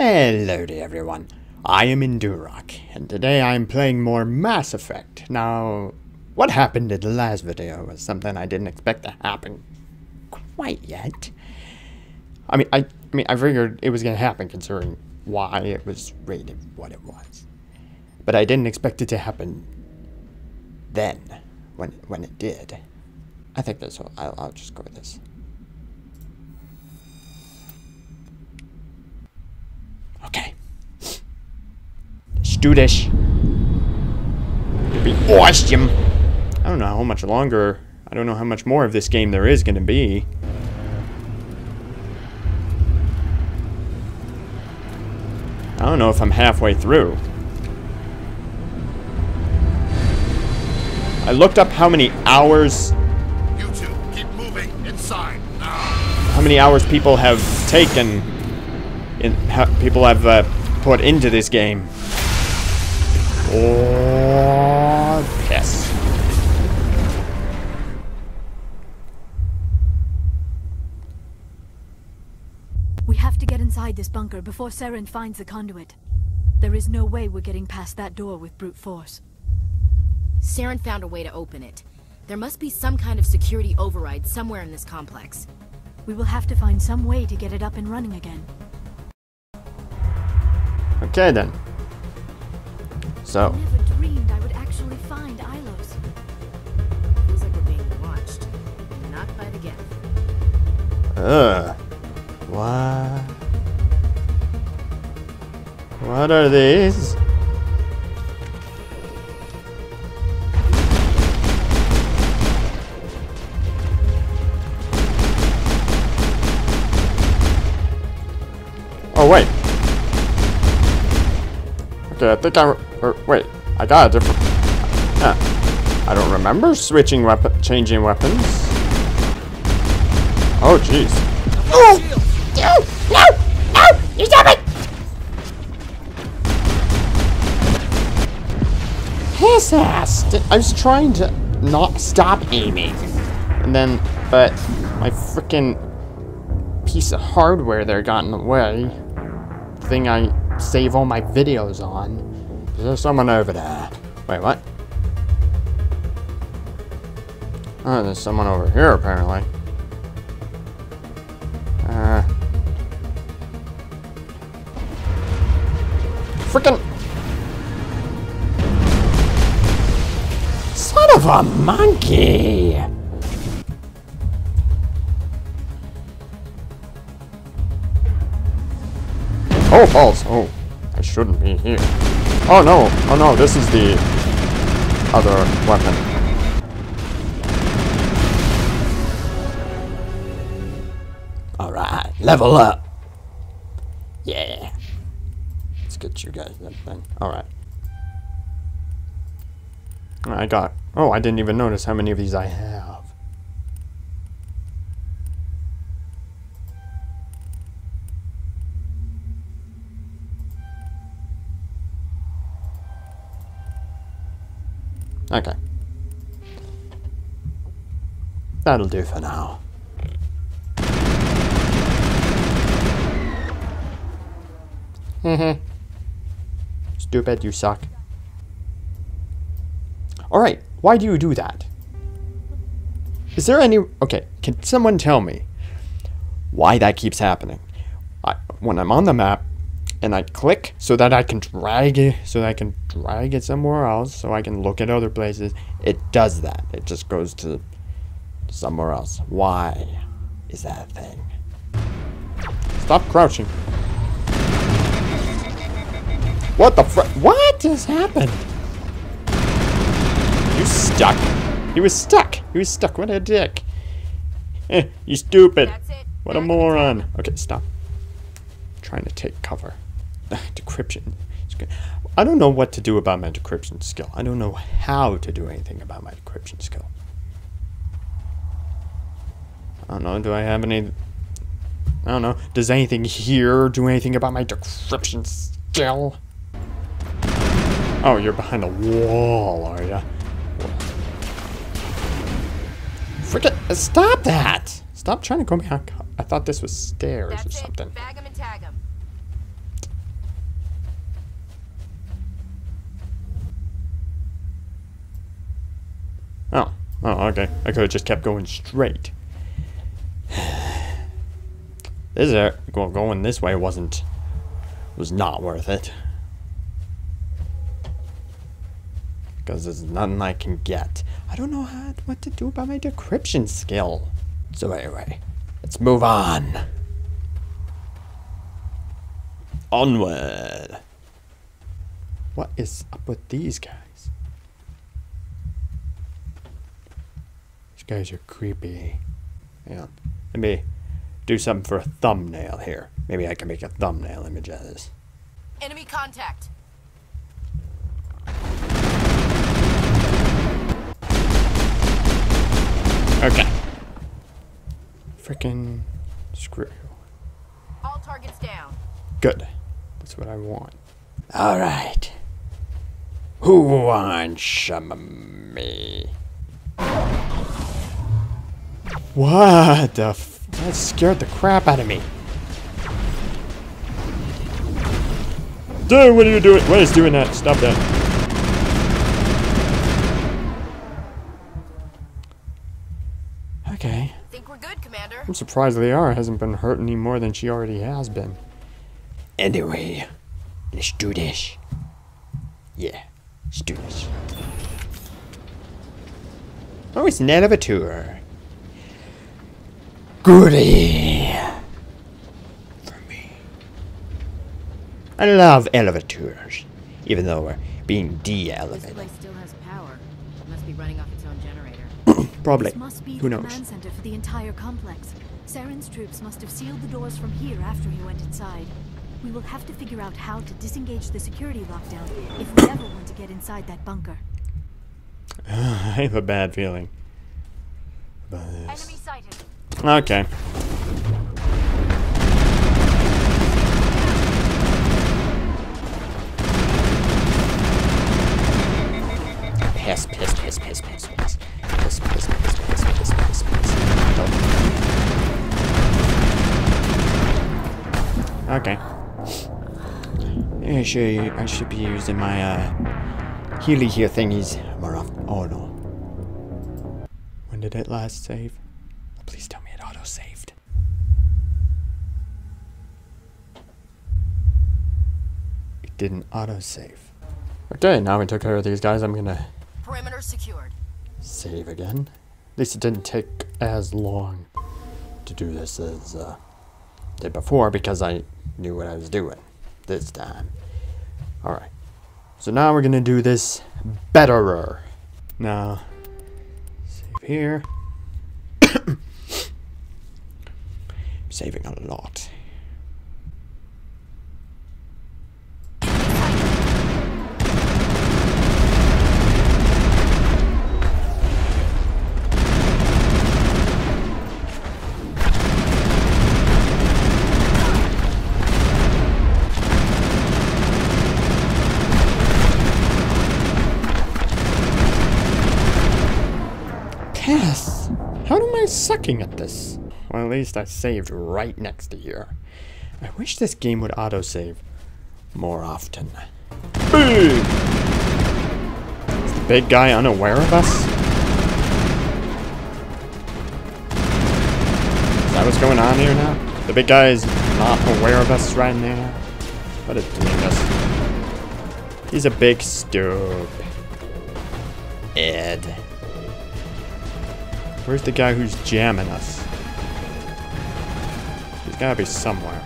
Hello to everyone, I am Indurak, and today I am playing more Mass Effect. Now, what happened in the last video was something I didn't expect to happen quite yet. I mean, I figured it was going to happen considering why it was rated what it was. But I didn't expect it to happen then, when it did. I think that's all, I'll just go with this. Okay. Let's do this. It'll be awesome. I don't know how much longer. I don't know how much more of this game there is going to be. I don't know if I'm halfway through. I looked up how many hours. You two, keep moving inside now. How many hours people have taken. People have put into this game. Oh, piss. We have to get inside this bunker before Saren finds the conduit. There is no way we're getting past that door with brute force. Saren found a way to open it. There must be some kind of security override somewhere in this complex. We will have to find some way to get it up and running again. Okay then. So. I never dreamed I would actually find Ilos. Feels like we're being watched, not by the Geth. What? What are these? Oh wait. I think wait, I got a different... I don't remember switching changing weapons. Oh, jeez. Oh! No! No! You stop it! His ass! I was trying to not stop aiming. And then, but my freaking piece of hardware there got in the way. Thing I... save all my videos on. Is there someone over there? Wait, what? Oh, there's someone over here apparently. Frickin' son of a monkey! Oh, balls. Oh, I shouldn't be here. Oh, no. Oh, no. This is the other weapon. Alright. Level up. Yeah. Let's get you guys that thing. Alright. I got... Oh, I didn't even notice how many of these I have. Okay. That'll do for now. Stupid, you suck. Alright, why do you do that? Is there any... Okay, can someone tell me why that keeps happening? When I'm on the map, and I click so that I can drag it, somewhere else, so I can look at other places. It does that. It just goes to somewhere else. Why is that a thing? Stop crouching. What the fr? What has happened? You stuck. He was stuck. He was stuck. What a dick. You stupid. What a moron. Okay, stop. I'm trying to take cover. Decryption. I don't know what to do about my decryption skill. I don't know how to do anything about my decryption skill. I don't know. Do I have any... I don't know. Does anything here do anything about my decryption skill? Oh, you're behind a wall, are you? Frickin'... Stop that! Stop trying to go behind... I thought this was stairs or something. Bag 'em and tag 'em. Oh. Oh, okay. I could have just kept going straight. This is well, going this way was not worth it. Because there's nothing I can get. I don't know what to do about my decryption skill. So anyway, let's move on. Onward. What is up with these guys? These guys are creepy. Hang on. Let me do something for a thumbnail here. Maybe I can make a thumbnail image of this. Enemy contact. Okay. Frickin' screw. All targets down. Good. That's what I want. Alright. Who wants some of me? What the f? That scared the crap out of me. Dude, what are you doing? What is doing that? Stop that. Okay. Think we're good, Commander. I'm surprised Liara hasn't been hurt any more than she already has been. Anyway, let's do this. Yeah, let's do this. Oh, it's net of a tour. Goody for me. I love elevators, even though we're being de-elevated. This place still has power. It must be running off its own generator. Probably. Who knows? Command center for the entire complex. Saren's troops must have sealed the doors from here after he went inside. We will have to figure out how to disengage the security lockdown if we ever want to get inside that bunker. I have a bad feeling about this. Enemy sighted. Okay. Piss. Okay. I should be using my healy here thingies more often. Oh no. When did it last save? Please tell me it auto-saved. It didn't auto-save. Okay, now we took care of these guys. I'm gonna perimeter secured. Save again. At least it didn't take as long to do this as did before because I knew what I was doing this time. Alright. So now we're gonna do this betterer. Now, save here. I'm saving a lot. Yes! How am I sucking at this? Well, at least I saved right next to here. I wish this game would autosave more often. Boom! Is the big guy unaware of us? Is that what's going on here now? The big guy is not aware of us right now. What a dingus. He's a big stupid. Ed. Where's the guy who's jamming us? He's gotta be somewhere.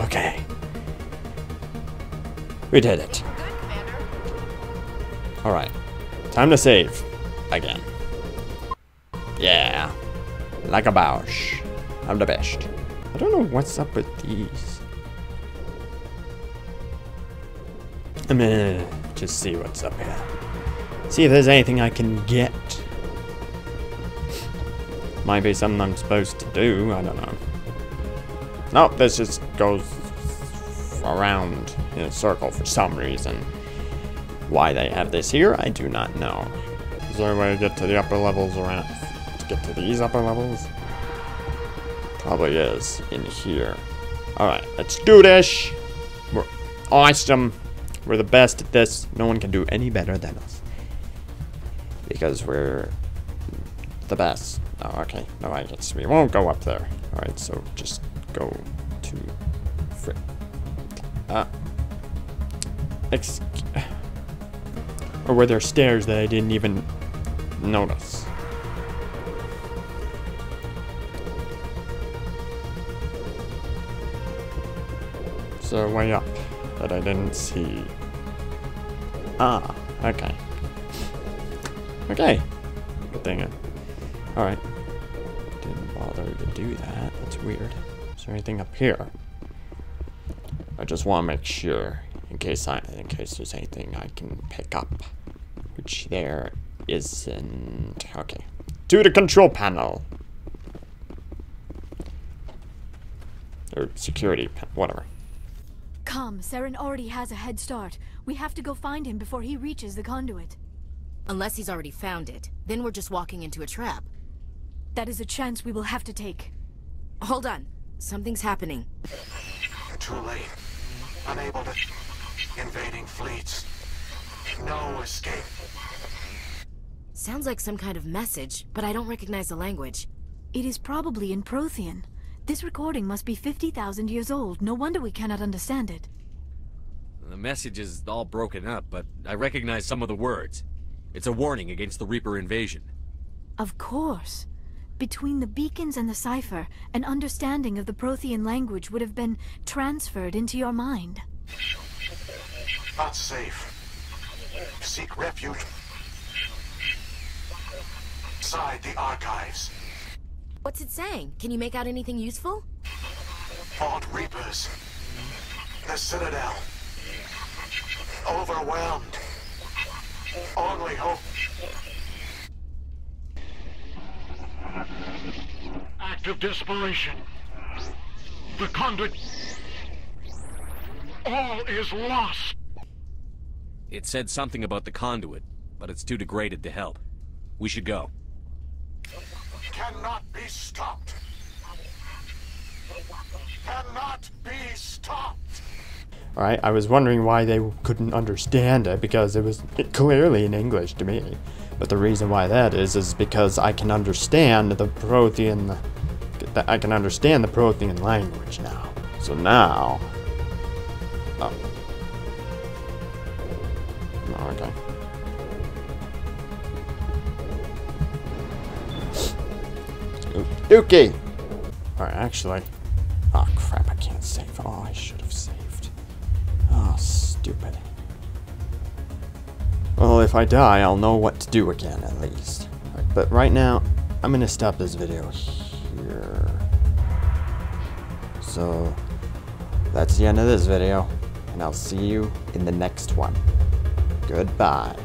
Okay. We did it. Alright. Time to save. Again. Yeah. Like a Bosch. I'm the best. I don't know what's up with these. I'm gonna just see what's up here. See if there's anything I can get. Might be something I'm supposed to do, I don't know. Nope, this just goes around in a circle for some reason. Why they have this here, I do not know. Is there a way to get to the upper levels around? To get to these upper levels? Probably is in here. Alright, let's do this! We're awesome! We're the best at this. No one can do any better than us. Because we're the best. Oh, okay. No, I guess we won't go up there. Alright, so just go to... Frick. Or were there stairs that I didn't even notice? Is there a way up that I didn't see? Ah, okay. Okay. Dang it. Alright. Didn't bother to do that. That's weird. Is there anything up here? I just want to make sure in case there's anything I can pick up. Which there isn't. Okay. To the control panel. Or security panel, whatever. Come, Saren already has a head start. We have to go find him before he reaches the conduit. Unless he's already found it, then we're just walking into a trap. That is a chance we will have to take. Hold on. Something's happening. Too late. Unable to... Invading fleets. No escape. Sounds like some kind of message, but I don't recognize the language. It is probably in Prothean. This recording must be 50,000 years old. No wonder we cannot understand it. The message is all broken up, but I recognize some of the words. It's a warning against the Reaper invasion. Of course. Between the beacons and the cipher, an understanding of the Prothean language would have been transferred into your mind. Not safe. Seek refuge. Inside the archives. What's it saying? Can you make out anything useful? Fought Reapers. The Citadel. Overwhelmed. Only hope. Act of desperation. The conduit. All is lost. It said something about the conduit, but it's too degraded to help. We should go. Cannot be stopped. Cannot be stopped. Alright, I was wondering why they couldn't understand it, because it was clearly in English to me. But the reason why that is because I can understand the Prothean... I can understand the Prothean language now. So now... Oh. Oh, okay. Okey-dokey! Alright, actually... Oh crap, I can't save. Oh, I should have saved. Oh, stupid. Well, if I die, I'll know what to do again, at least. Right, but right now, I'm gonna stop this video here. So, that's the end of this video, and I'll see you in the next one. Goodbye.